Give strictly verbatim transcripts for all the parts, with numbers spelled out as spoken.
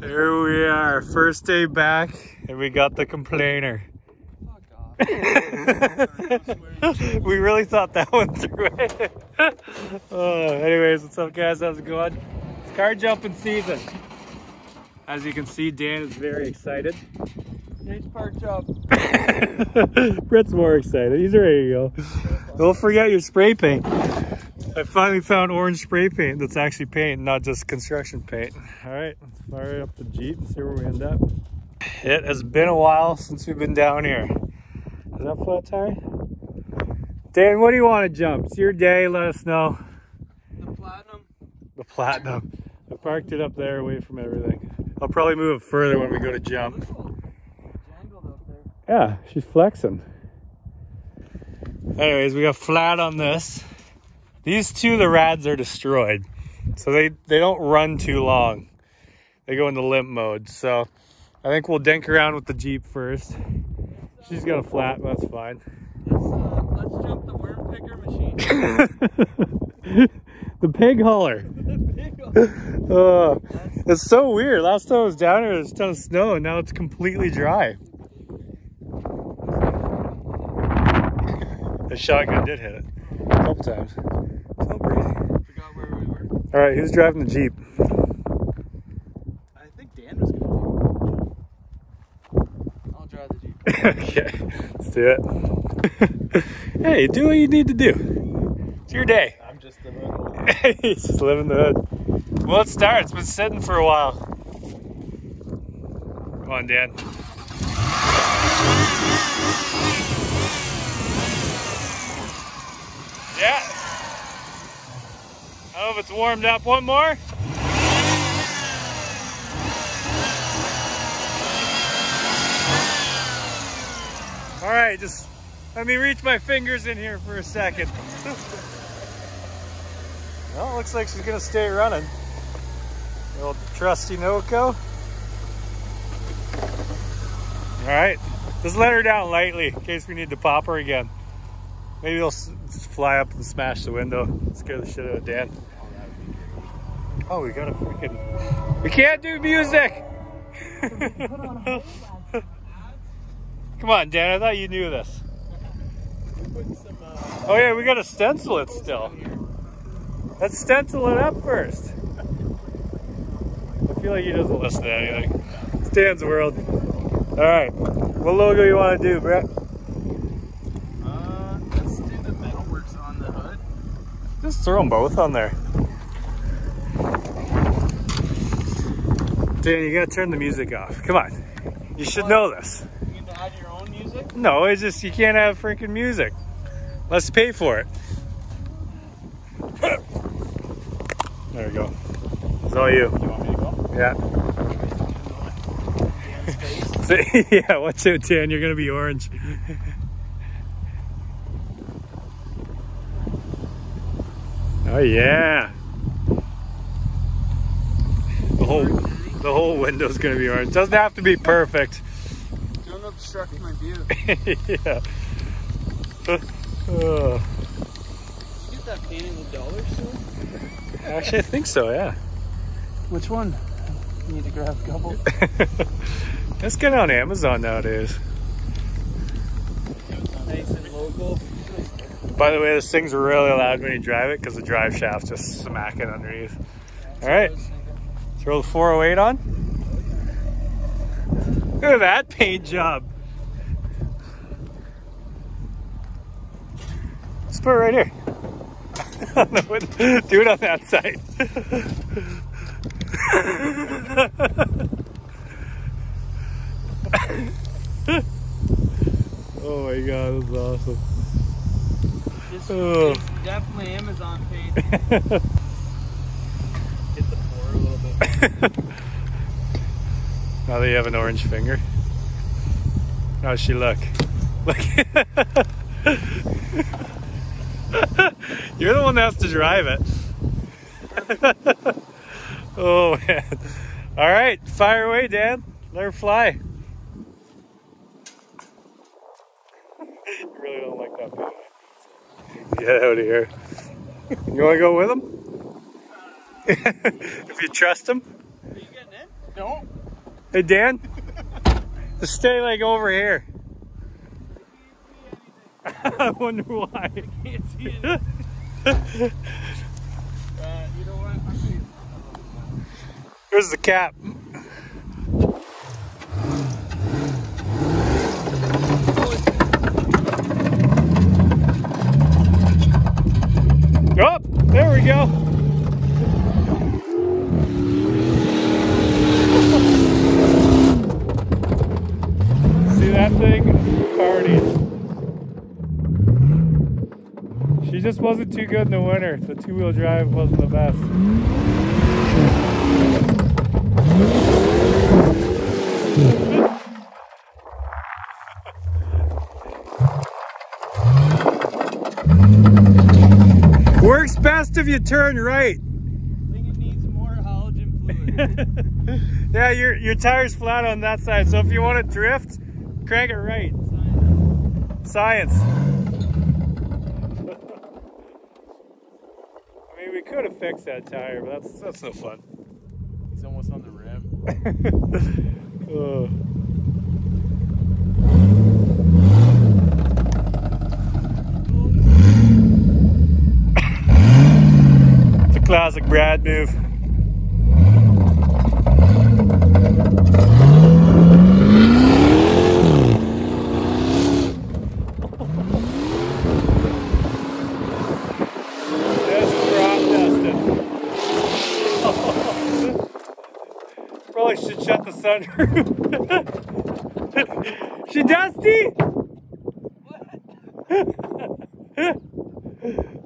There we are, first day back, and we got the complainer. Fuck off. We really thought that one through it. Oh, anyways, what's up guys, how's it going? It's car jumping season. As you can see, Dan is very excited. He's parked up. Brett's more excited, he's ready to go. Don't forget your spray paint. I finally found orange spray paint that's actually paint, not just construction paint. All right, let's fire up the Jeep and see where we end up. It has been a while since we've been down here. Is that flat tire? Dan, what do you want to jump? It's your day, let us know. The Platinum. The Platinum. I parked it up there away from everything. I'll probably move it further when we go to jump. Yeah, she's flexing. Anyways, we got flat on this. These two, the rads are destroyed, so they, they don't run too long. They go into limp mode, so I think we'll dink around with the Jeep first. She's got a flat, but that's fine. Let's, uh, let's jump the worm picker machine. The pig hauler. The pig hauler. Uh, it's so weird. Last time I was down here, there was a ton of snow, and now it's completely dry. The shotgun did hit it a couple times. So breezy. Forgot where we were. All right, who's driving the Jeep? I think Dan was going to. I'll drive the Jeep. Okay, let's do it. Hey, do what you need to do. It's your day. I'm just living the hood. He's just living the hood. Well, it's dark. It's been sitting for a while. Come on, Dan. Yeah. I don't know if it's warmed up. One more. All right, just let me reach my fingers in here for a second. Well, it looks like she's gonna stay running. The old trusty Noco. All right, just let her down lightly in case we need to pop her again. Maybe they'll fly up and smash the window. Scare the shit out of Dan. Oh, we got a freaking... We can't do music! Come on, Dan. I thought you knew this. Oh, yeah. We got to stencil it still. Let's stencil it up first. I feel like he doesn't listen to anything. It's Dan's world. All right. What logo you want to do, Brett? Just throw them both on there. Dan, you gotta turn the music off. Come on. You should what? Know this. You need to add your own music? No, it's just you can't have freaking music. Let's pay for it. There we go. It's all you. You want me to go? Yeah. So, yeah, watch out, Dan. You're gonna be orange. Oh yeah, the whole the whole window's gonna be orange. Doesn't have to be perfect. Don't obstruct my view. Yeah. Oh. Did you get that painting with dollars soon? Actually, I think so. Yeah. Which one? You need to grab a couple. Let's get on Amazon nowadays. Nice and local. By the way, this thing's really loud when you drive it because the drive shaft's just smacking underneath. All right, throw the four oh eight on. Look at that paint job. Let's put it right here. Do it on that side. Oh my God, that's awesome. This is definitely Amazon page. Hit the floor a little bit. Now that you have an orange finger. How does she look? Look. You're the one that has to drive it. Oh, man. All right. Fire away, Dan. Let her fly. You really don't like that page. Get out of here. You want to go with him? If you trust him? Are you getting in? No. Hey, Dan, just stay like over here. I can't see anything. I wonder why. I can't see anything. uh, you know what? I see it. Here's the cap. Oh, there we go. That thing partied. She just wasn't too good in the winter. The two-wheel drive wasn't the best. Works best if you turn right. I think it needs more halogen fluid. Yeah, your your tire's flat on that side, so if you want to drift, crank it right. Science. Science. I mean, we could have fixed that tire, but that's that's no fun. He's almost on the rim. Oh. It's a classic Brad move. She dusty? What?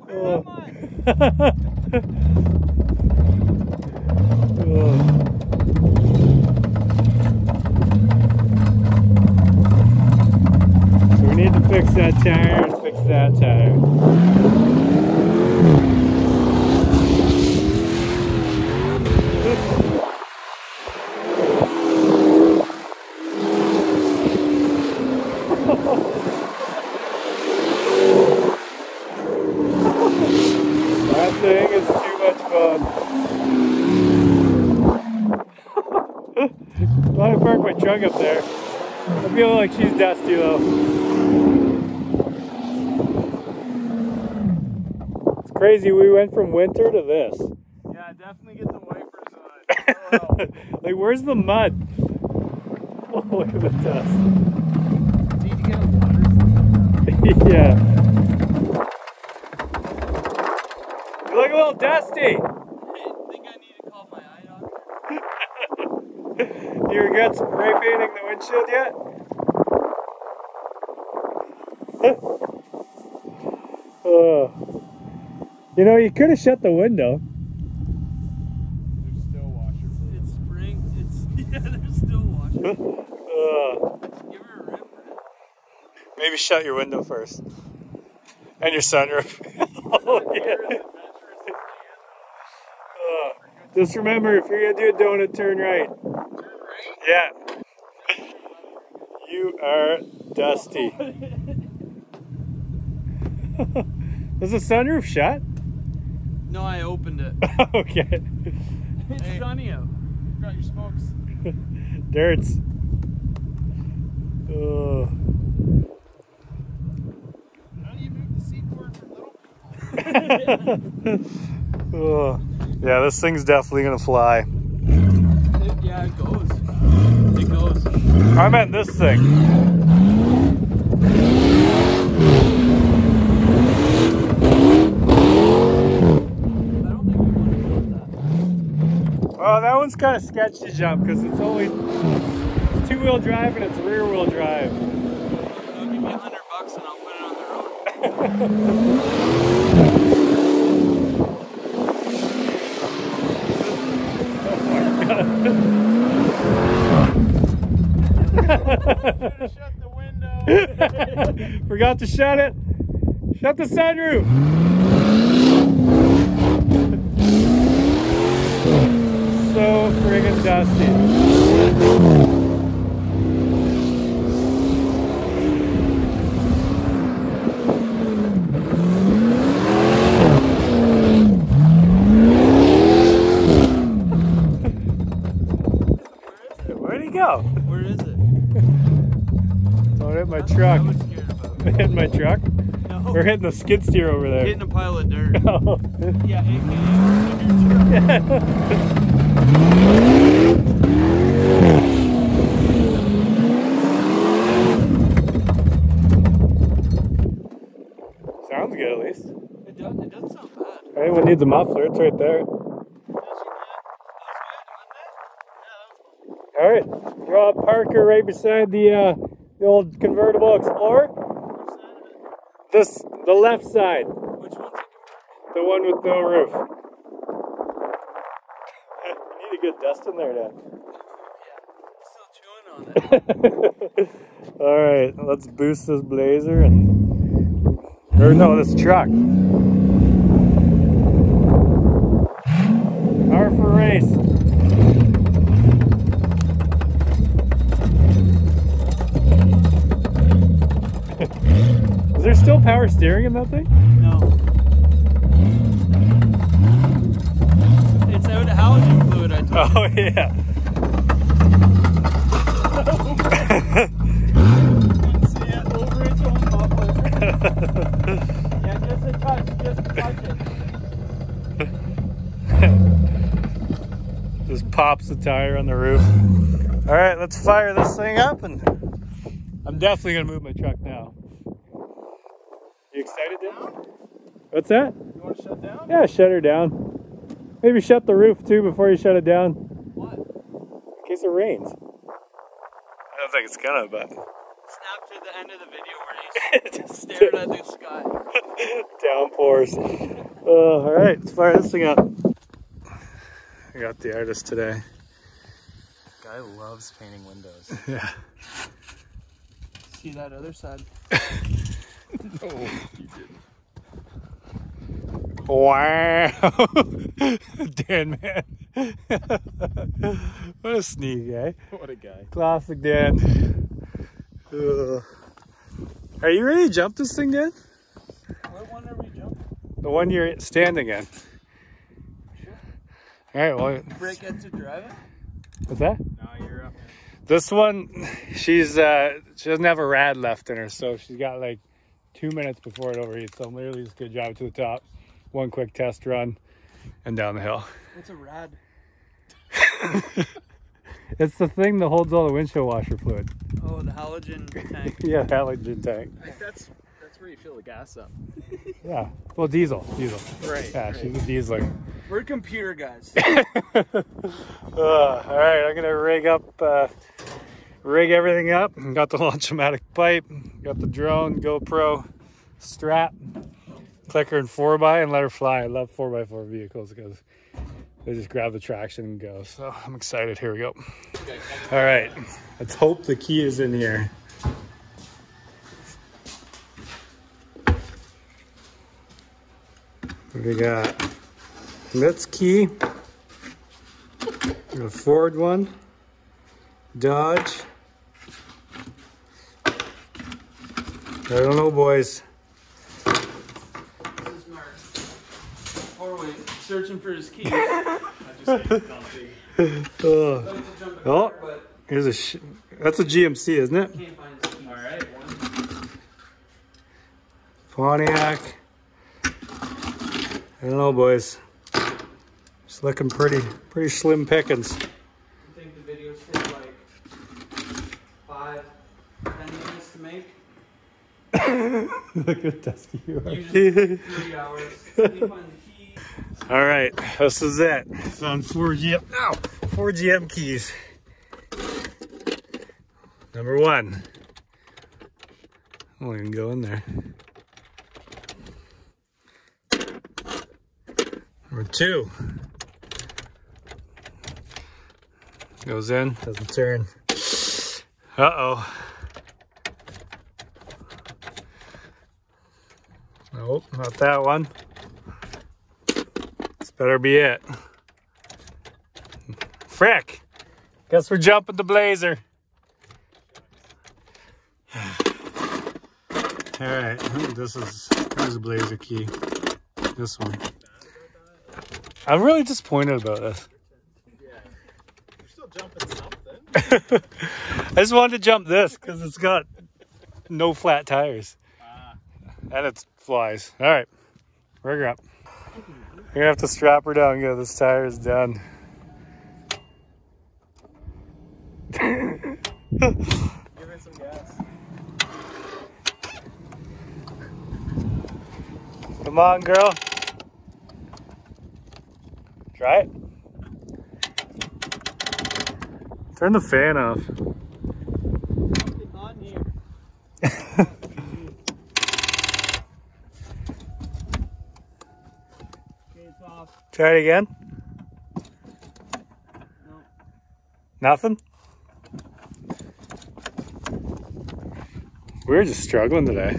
Where oh. am I? Oh. So we need to fix that tire and fix that tire. Truck up there. I feel like she's dusty though. It's crazy we went from winter to this. Yeah, I definitely get the wipers on. Oh, wow. Like, where's the mud? Oh, look at the dust. Do you need to get a water? Yeah. You look a little dusty. You regret spray painting the windshield yet? uh, you know, you could have shut the window. There's still washer fluid. It's spring. It's yeah. There's still washer fluid. uh, Give her a rip. Maybe shut your window first, and your sunroof. Oh, yeah. uh, just remember, if you're gonna do a donut, turn right. Yeah. You are dusty. Is the sunroof shut? No, I opened it. Okay. It's hey. Sunny out. You got your smokes. Dirts. Oh. How do you move the seat forward for little people? Oh. Yeah, this thing's definitely gonna fly. It, yeah, it goes. It goes. I meant this thing. I don't think we want to jump that. Well, that one's kind of sketchy to jump because it's only two-wheel drive and it's rear-wheel drive. I'll give you a hundred bucks and I'll put it on the road. Shut the window. Forgot to shut it. Shut the sunroof. So friggin' dusty. Where'd he go? know. Where is it? Oh, it hit my truck. I was scared about it. It hit my truck? No. We're hitting the skid steer over there. Hitting a pile of dirt. Oh. Yeah, A K A your truck. Sounds good, at least. It does, it doesn't sound bad. Anyone needs a muffler, it's right there. All right, Rob Parker right beside the uh, the old convertible Explorer. This the left side. Which one's the one with no roof? You need to get dust in there now. Yeah, still chewing on it. All right, let's boost this Blazer and or no, this truck. Power for race. Is there still power steering in that thing? No. It's out of halogen fluid, I told you. Oh, yeah. It's yeah, over its own muffler. Yeah, just a touch, just a touch it. Just pops the tire on the roof. All right, let's fire this thing up, and I'm definitely going to move my truck now. You excited now? What's that? You want to shut down? Yeah, shut her down. Maybe shut the roof too before you shut it down. What? In case it rains. I don't think it's gonna, but. Snap to the end of the video where you just stared at the sky. Downpours. uh, all right, let's fire this thing up. I got the artist today. The guy loves painting windows. Yeah. See that other side. No, you didn't. Wow. Dan, man. What a sneaky guy. What a guy. Classic Dan. Ugh. Are you ready to jump this thing, Dan? What one are we jumping? The one you're standing in. Sure. Alright, well. You break it to drive it? What's that? No, you're up. This one, she's, uh, she doesn't have a rad left in her, so she's got like two minutes before it overheats, so I'm literally just gonna drive it to the top, one quick test run, and down the hill. What's a rad? It's the thing that holds all the windshield washer fluid. Oh, the halogen tank. Yeah, the halogen tank. Like that's that's where you fill the gas up. Yeah, well, diesel, diesel. Right. Yeah, right. She's a dieseler. We're computer guys. uh, all right, I'm gonna rig up. Uh, Rig everything up. Got the launchomatic pipe, got the drone, GoPro, strap, clicker, and four by, and let her fly. I love four by four vehicles because they just grab the traction and go. So I'm excited. Here we go. Okay. All right. Let's hope the key is in here. What do we got? Let's key. Got a Ford one. Dodge. I don't know, boys. This is Mark. Orway searching for his keys. I just hate dumping. Oh, oh car, but here's a. Sh that's a G M C, isn't it? Can't find his keys. All right. One. Pontiac. I don't know, boys. It's looking pretty, pretty slim pickings. I think the video's still like five, ten minutes to make. Look how dusty you are. Usually three hours. You find the keys. All right, this is it. It's on four G M. Ow, four G M keys. Number one. I won't even go in there. Number two. Goes in, doesn't turn. Uh-oh. Nope, not that one. This better be it. Frick! Guess we're jumping the Blazer. Alright, this is here's the Blazer key. This one. I'm really disappointed about this. You're still jumping something. I just wanted to jump this because it's got no flat tires. Ah. And it flies. All right, we're up. You're gonna have to strap her down and go, this tire is done. Give her some gas. Come on, girl. Try it. Turn the fan off. It's on here. Try it again. No. Nothing? We're just struggling today.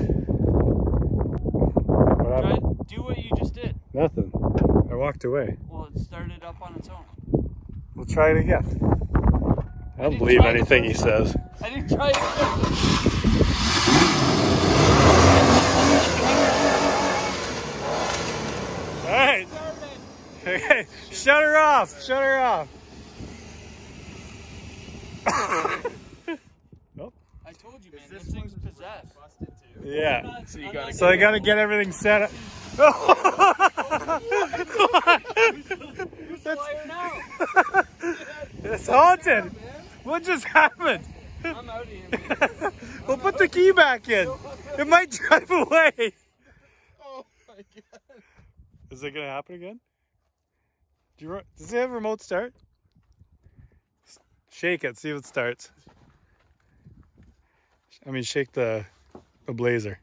What happened? Do what you just did. Nothing. I walked away. Well, it started up on its own. We'll try it again. I don't I believe anything he says. I didn't try it. All right. Okay, shut her off, shut her off. Nope. I told you, man, this, this thing's possessed. Yeah, well, not, so, you gotta so I gotta get everything set up. It's haunted. What just happened? I'm out of here, man. Well, put the key back in. It might drive away. Oh my God. Is it gonna happen again? Do you, does it have a remote start? Shake it, see if it starts. I mean, shake the, the Blazer.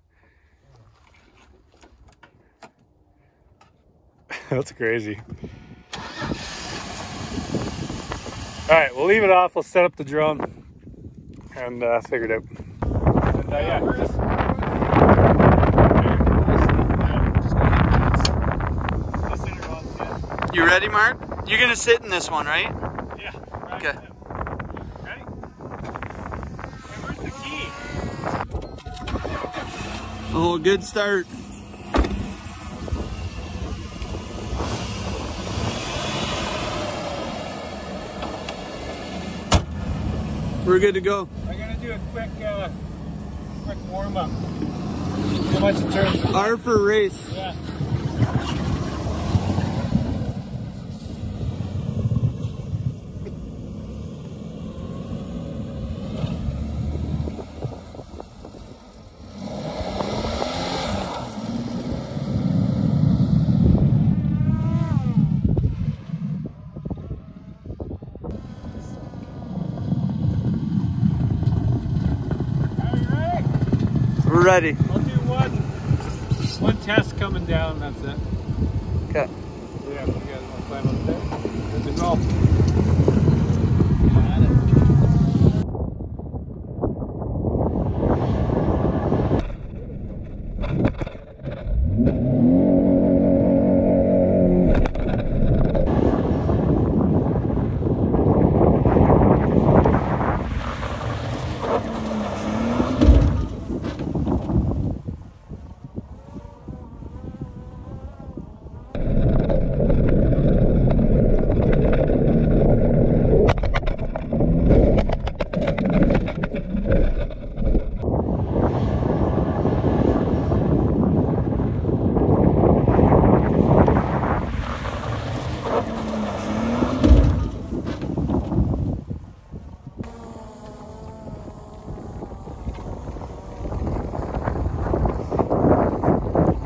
That's crazy. All right, we'll leave it off. We'll set up the drone and uh, figure it out. And, uh, yeah, just, you ready, Mark? You're gonna sit in this one, right? Yeah. Right. Okay. Ready? Hey, where's the key? Oh, good start. We're good to go. I'm gonna do a quick, uh, quick warm up. So much in terms of R for race. Yeah. Ready. I'll do one, one test coming down, that's it. Okay. Yeah, you guys want to climb up there? Let's go. Got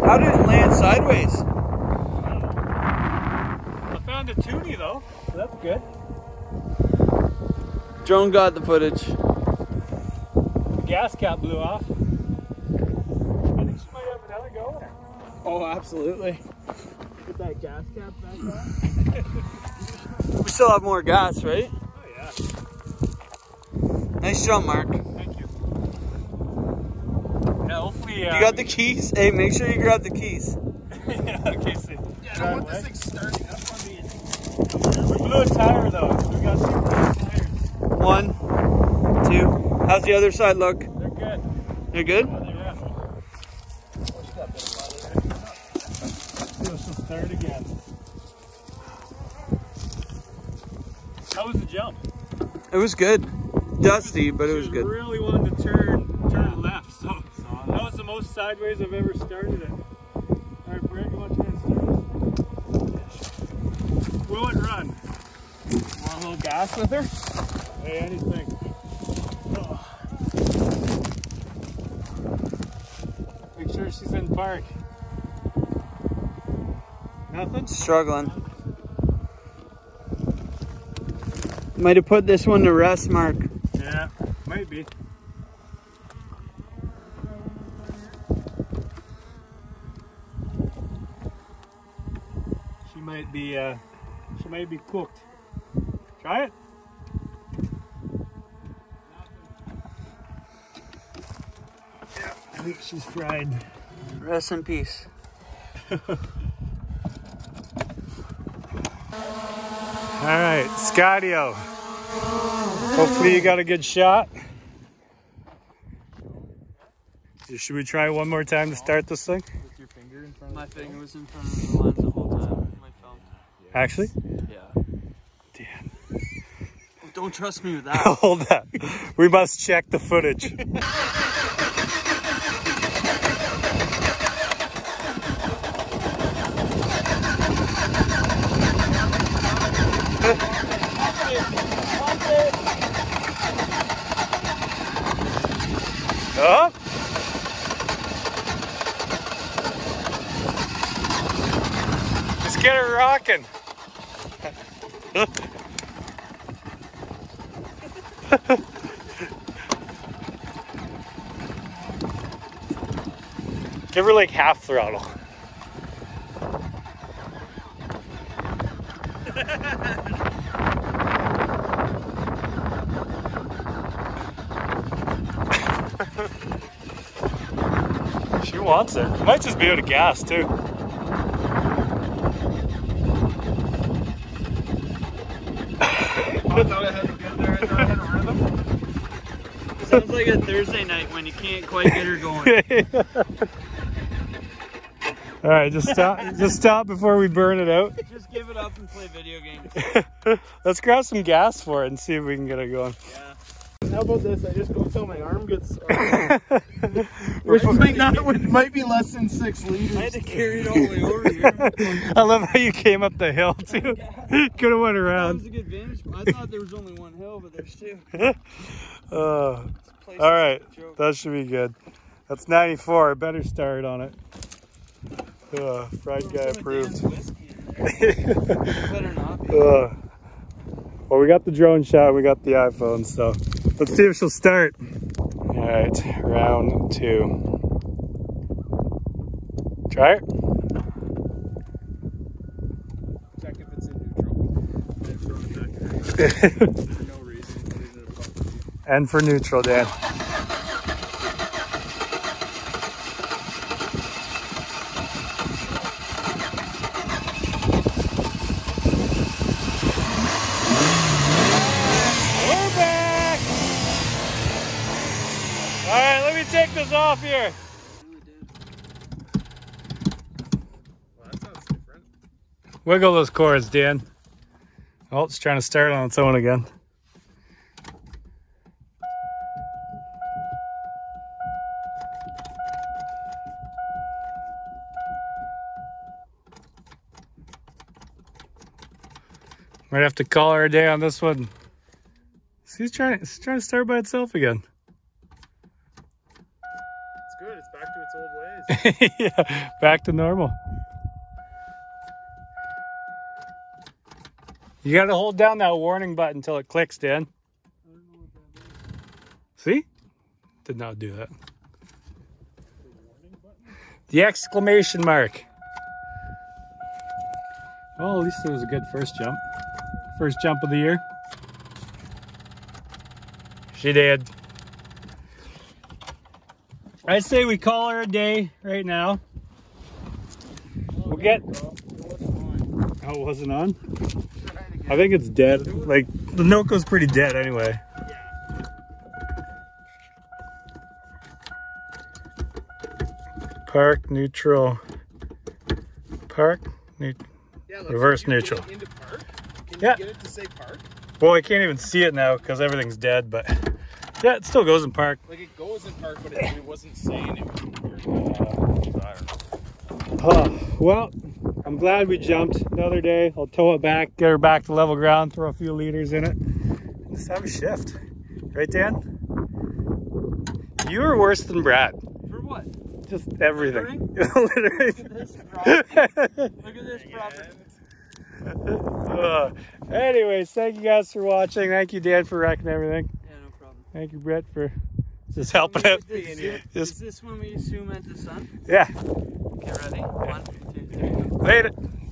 How did it land sideways? I found a toonie though, so that's good. Drone got the footage. The gas cap blew off. I think she might have another go. Oh, absolutely. Get that gas cap back on. We still have more gas, right? Oh yeah. Nice jump, Mark. Yeah, you got the keys? Hey, make sure you grab the keys. Yeah, okay, see. Yeah, I don't want this thing starting up on the end. We blew a tire though, so we got two tires. One, two. How's the other side look? They're good. They're good? Yeah, they're rough. Let's just start again. How was the jump? It was good. Dusty, but it was good. Really wanted to turn turn left, so that was the most sideways I've ever started it. All right, Brad, you want to start? Will it run? Want a little gas with her? Hey, anything. Oh. Make sure she's in park. Nothing? Struggling. Might have put this one to rest, Mark. Yeah, might be. She might be, uh, she might be cooked. Try it. Yeah, I think she's fried. Rest in peace. All right, Scottio. Hopefully you got a good shot. Should we try one more time to start this thing? With your finger in front of my finger was in front of the lens the whole time. My phone. Yes. Actually? Yeah. Damn. Oh, don't trust me with that. Hold that. We must check the footage. Oh. Let's get her rocking. Give her like half throttle. She wants it. Might just be out of gas too. I thought I had to get there. I thought I had a rhythm. Sounds like a Thursday night when you can't quite get her going. All right, just stop. Just stop before we burn it out. Just give it up and play video games. Let's grab some gas for it and see if we can get it going. Yeah. How about this? I just go until my arm gets, uh, which might not, which might be less than six liters. I had to carry it all the way over here. I love how you came up the hill too. Oh, could have went around. That was a good vantage. I thought there was only one hill, but there's two. uh, all right, that should be good. That's ninety-four. I better start on it. Uh, fried guy approved. Better not. Uh, well, we got the drone shot. We got the iPhone, so. Let's see if she'll start. All right, round two. Try it. Check if it's in neutral. For no reason. And for neutral, Dan. Off here. Well, that sounds different. Wiggle those cords, Dan. Oh, it's trying to start on its own again. Might have to call her a day on this one. She's trying, she's trying to start by itself again. Yeah, back to normal. You gotta hold down that warning button until it clicks, Dan. See? Did not do that. The exclamation mark. Well, at least it was a good first jump. First jump of the year. She did. I say we call her a day right now. We'll get. Oh, it wasn't on? I think it's dead. Like, the Noco's pretty dead anyway. Park, neutral. Park, ne reverse neutral. Yeah, get it to say park? Boy, I can't even see it now because everything's dead, but yeah, it still goes in park. Like, it goes in park, but it, it wasn't saying it was weird. Uh, well, I'm glad we jumped. Another day, I'll tow it back, get her back to level ground, throw a few liters in it, and just have a shift. Right, Dan? You were worse than Brad. For what? Just everything. Literally. Look at this problem. Look at this problem. Uh, anyways, thank you guys for watching. Thank you, Dan, for wrecking everything. Yeah, no problem. Thank you, Brett, for just helping out. Is this when we zoom at the sun? Yeah. Okay, ready? One, two, three. Later.